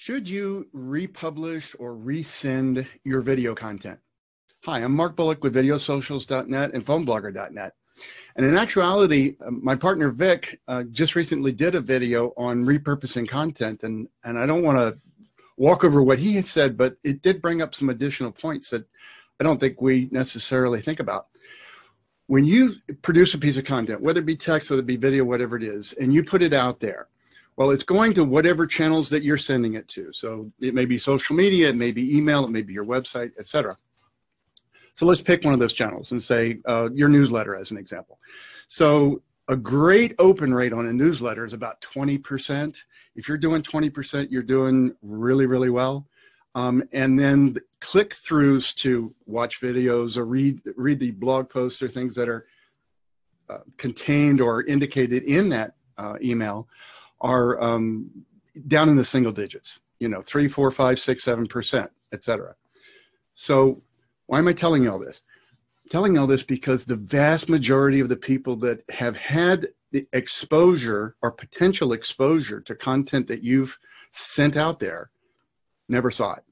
Should you republish or resend your video content? Hi, I'm Mark Bullock with videosocials.net and phoneblogger.net. And in actuality, my partner Vic just recently did a video on repurposing content. And I don't want to walk over what he had said, but it did bring up some additional points that I don't think we necessarily think about. When you produce a piece of content, whether it be text, whether it be video, whatever it is, and you put it out there, well, it's going to whatever channels that you're sending it to. So it may be social media, it may be email, it may be your website, etc. So let's pick one of those channels and say your newsletter as an example. So a great open rate on a newsletter is about 20%. If you're doing 20%, you're doing really, really well. And then the click-throughs to watch videos or read the blog posts or things that are contained or indicated in that email are down in the single digits, 3, 4, 5, 6, 7%, etc. So why am I telling you all this? I'm telling you all this because the vast majority of the people that have had the exposure or potential exposure to content that you've sent out there never saw it.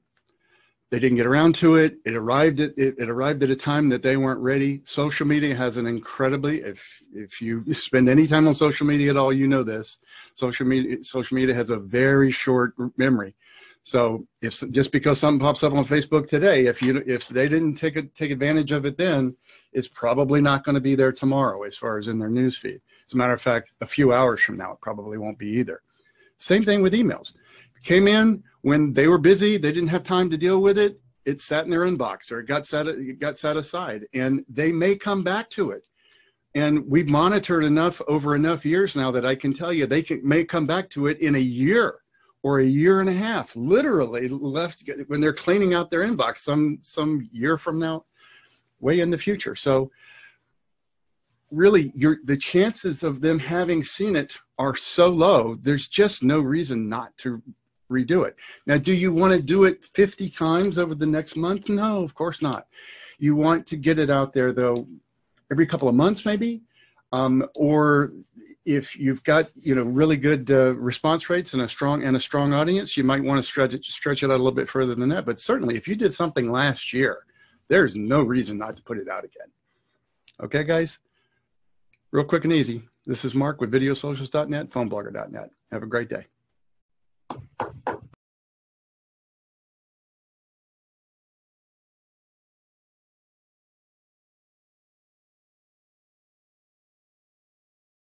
They didn't get around to it. It arrived at a time that they weren't ready. Social media has an incredibly, if you spend any time on social media at all, you know this. Social media has a very short memory. So just because something pops up on Facebook today, if they didn't take advantage of it then, it's probably not going to be there tomorrow as far as in their newsfeed. As a matter of fact, a few hours from now, it probably won't be either. Same thing with emails. Came in when they were busy, they didn't have time to deal with it. It sat in their inbox or it got set aside, and they may come back to it. And we've monitored over enough years now that I can tell you may come back to it in a year or a year and a half, literally when they're cleaning out their inbox some year from now, way in the future. So really, the chances of them having seen it are so low, there's just no reason not to redo it. Now, do you want to do it 50 times over the next month? No, of course not. You want to get it out there, though, every couple of months maybe, or if you've got really good response rates and a strong audience, you might want to stretch it out a little bit further than that. But certainly, if you did something last year, there's no reason not to put it out again. Okay, guys? Real quick and easy. This is Mark with videosocials.net, phoneblogger.net. Have a great day.